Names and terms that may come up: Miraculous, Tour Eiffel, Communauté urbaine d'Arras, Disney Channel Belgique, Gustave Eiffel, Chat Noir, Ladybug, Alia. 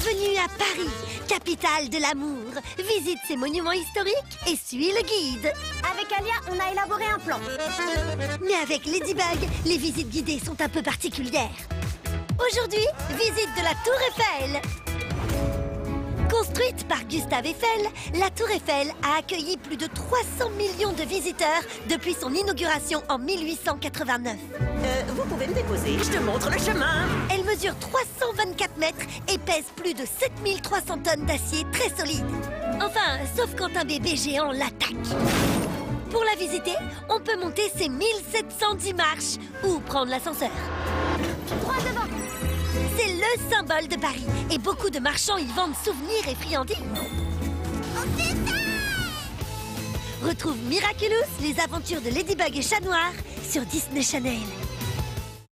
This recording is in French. Bienvenue à Paris, capitale de l'amour. Visite ces monuments historiques et suis le guide. Avec Alia, on a élaboré un plan. Mais avec Ladybug, les visites guidées sont un peu particulières. Aujourd'hui, visite de la Tour Eiffel. Construite par Gustave Eiffel, la Tour Eiffel a accueilli plus de 300 millions de visiteurs depuis son inauguration en 1889. Vous pouvez me déposer, je te montre le chemin. Elle mesure 324 mètres et pèse plus de 7300 tonnes d'acier très solide. Enfin, sauf quand un bébé géant l'attaque. Pour la visiter, on peut monter ses 1710 marches ou prendre l'ascenseur. Droit devant. C'est le symbole de Paris et beaucoup de marchands y vendent souvenirs et friandises. Retrouve Miraculous, les aventures de Ladybug et Chat Noir sur Disney Channel.